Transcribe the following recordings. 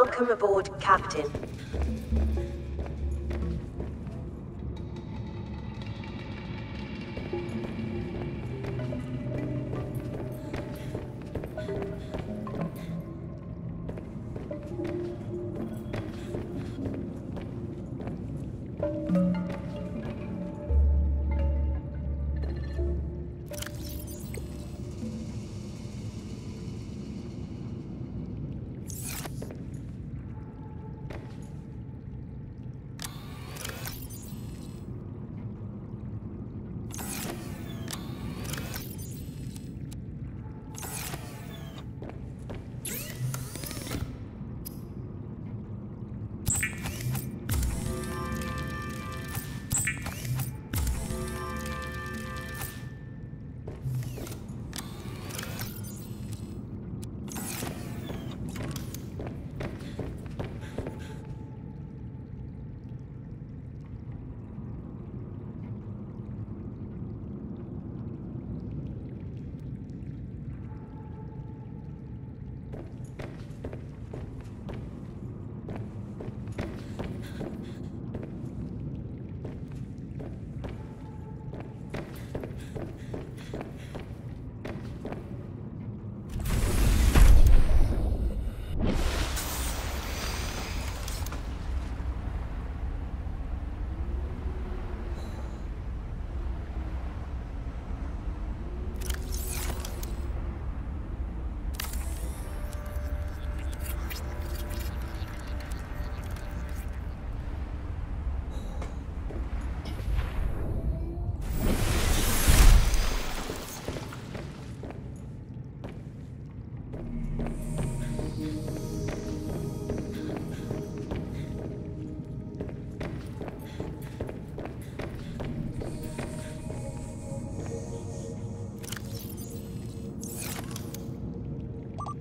Welcome aboard, Captain.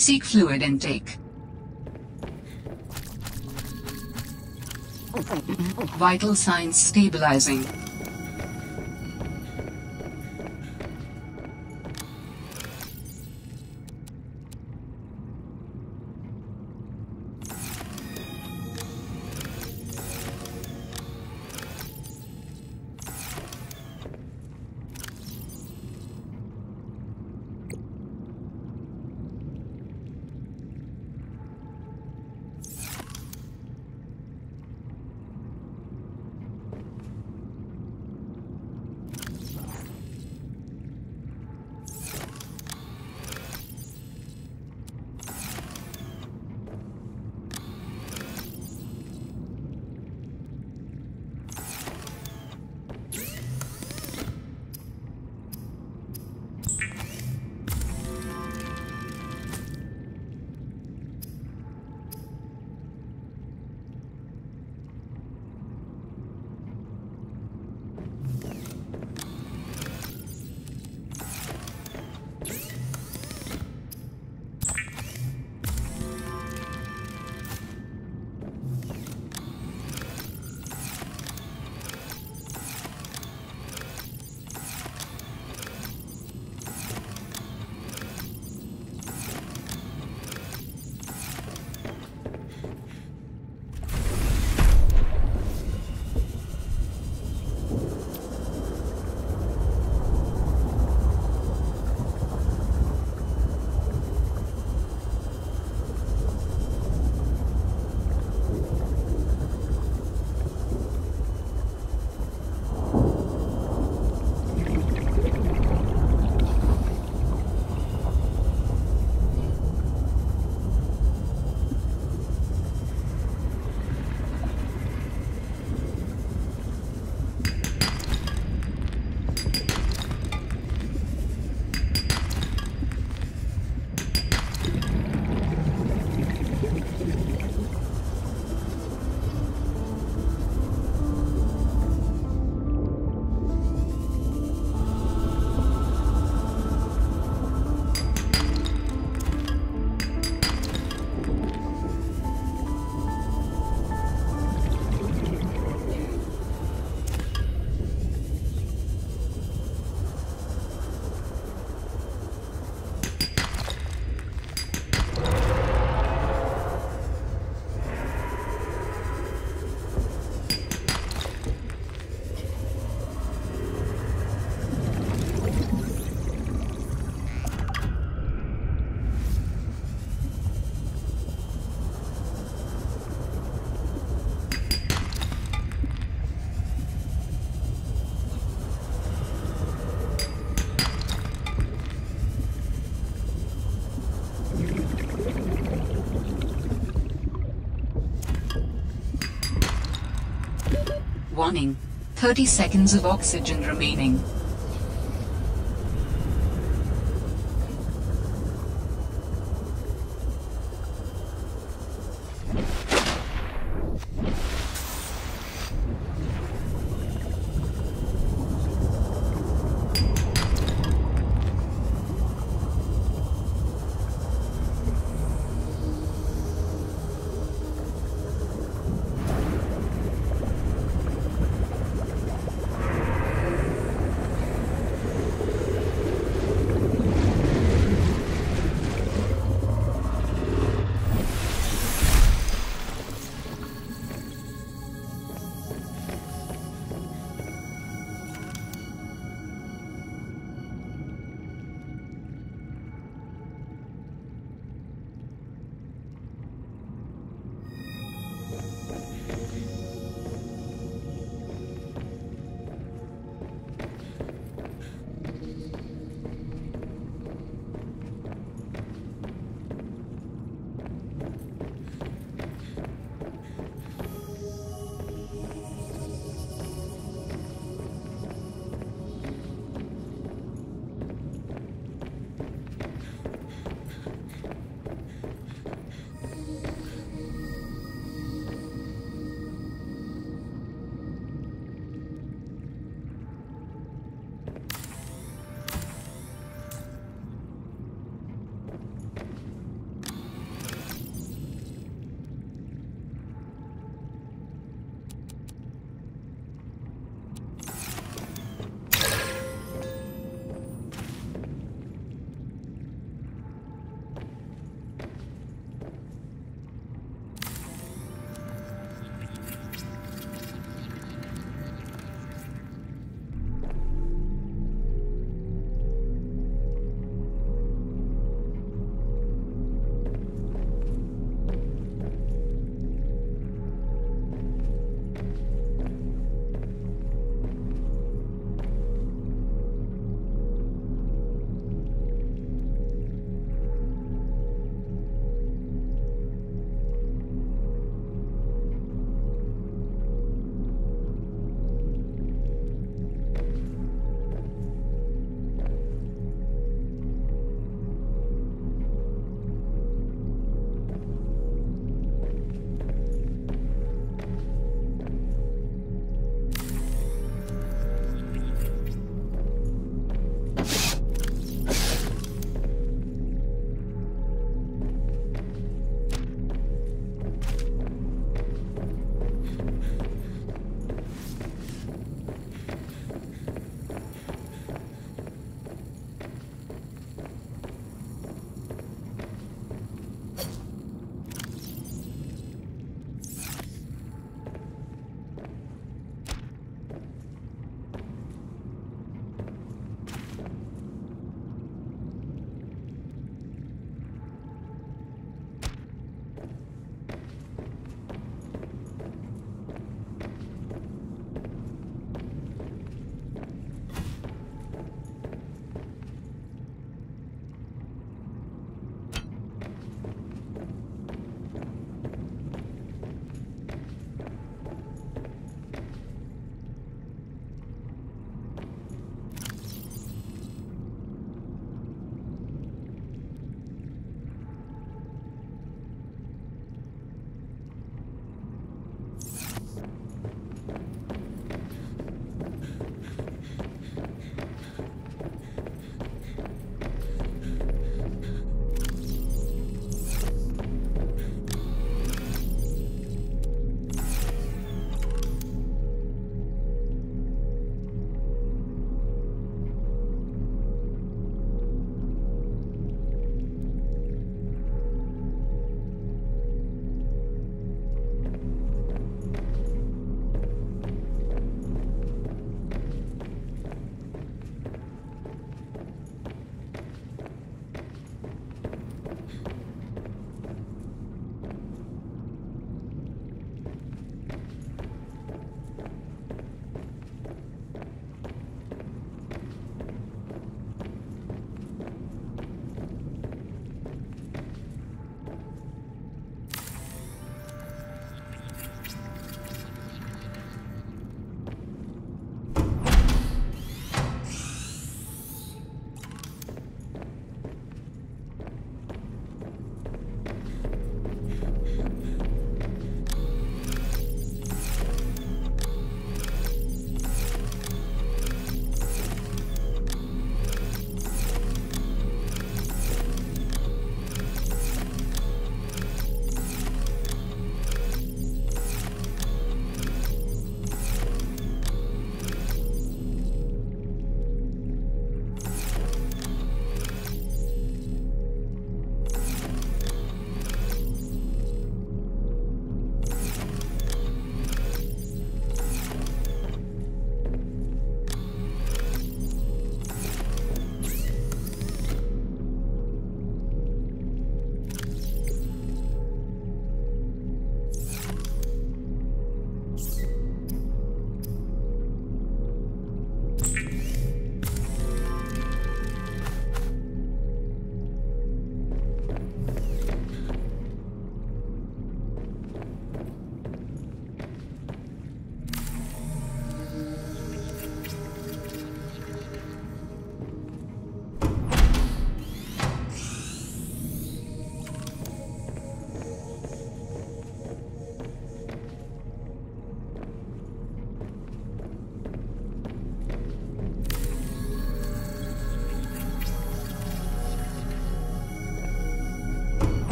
Seek fluid intake. Vital signs stabilizing. Warning, 30 seconds of oxygen remaining.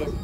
located.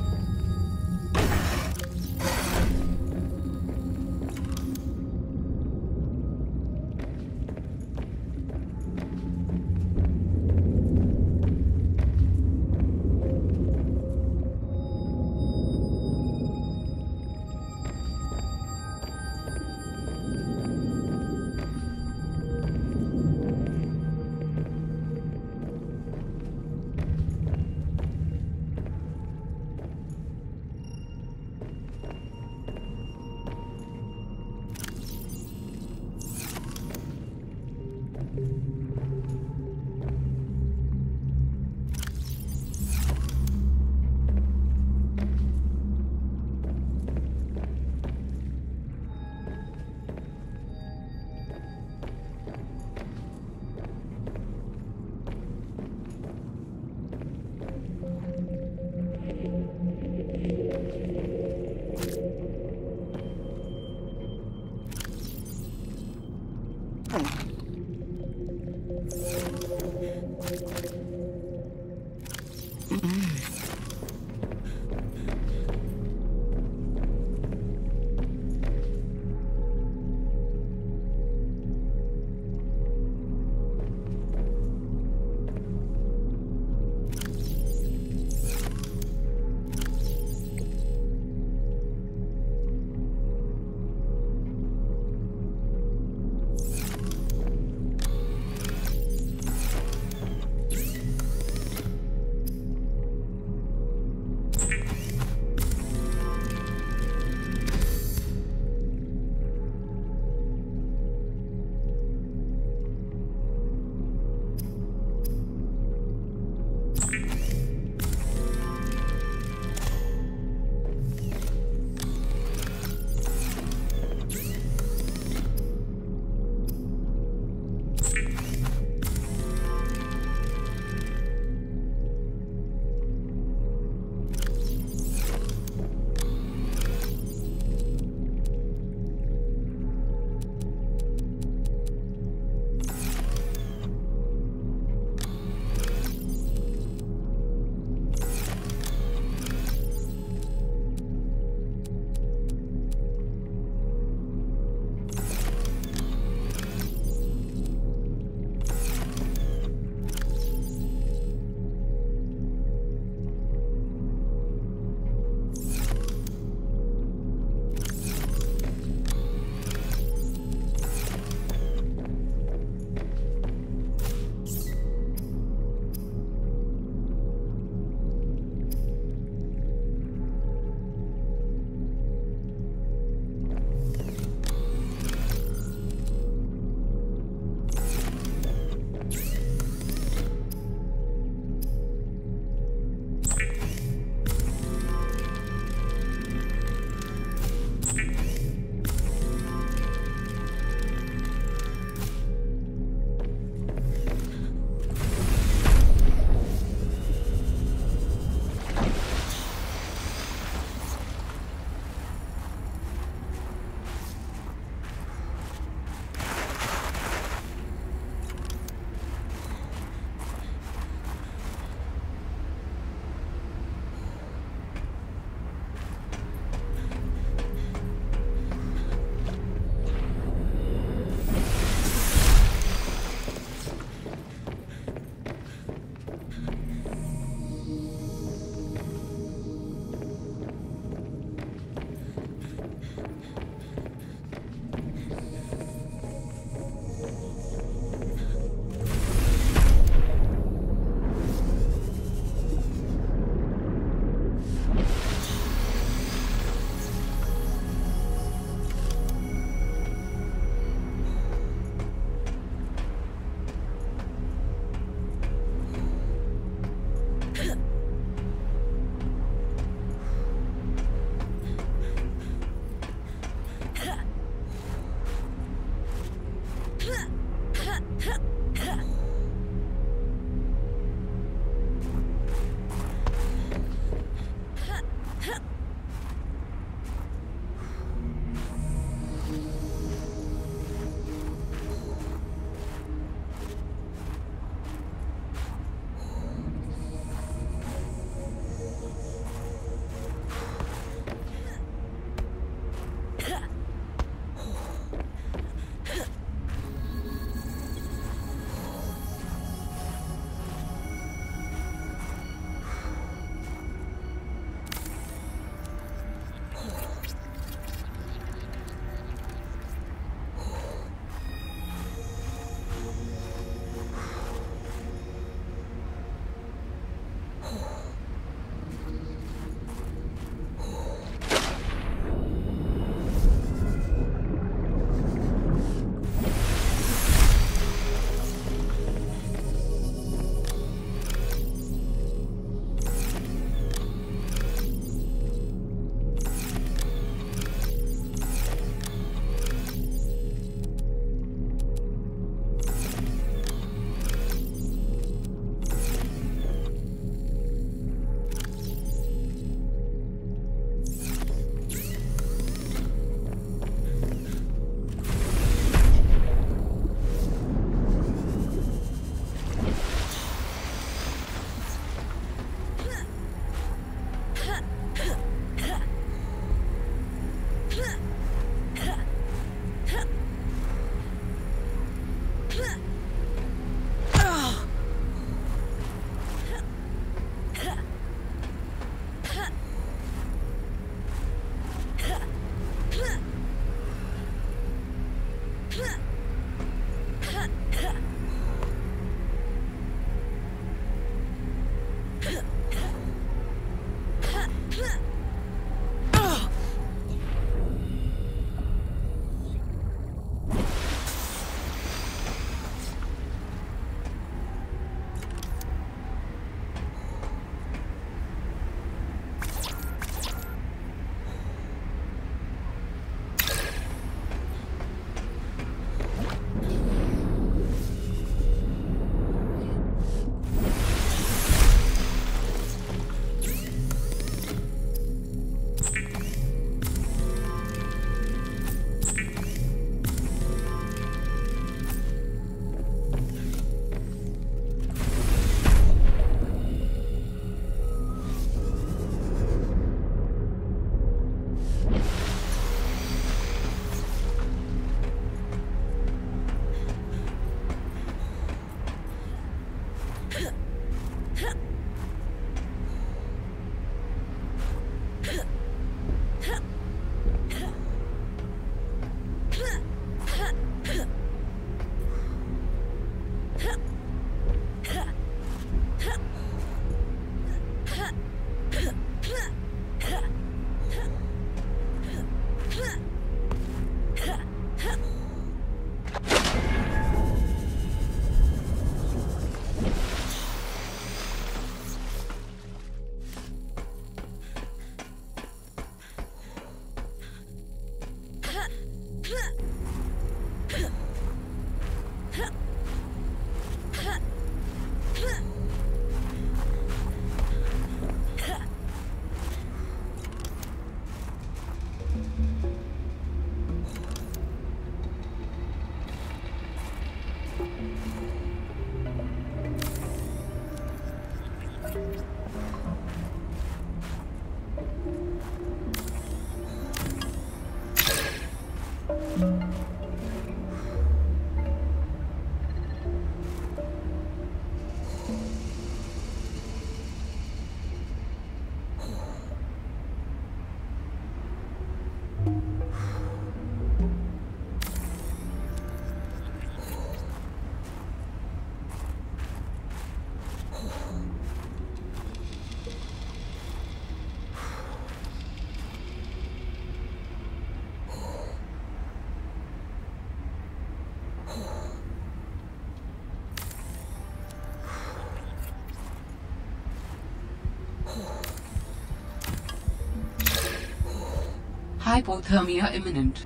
Hypothermia imminent.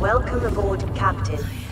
Welcome aboard, Captain.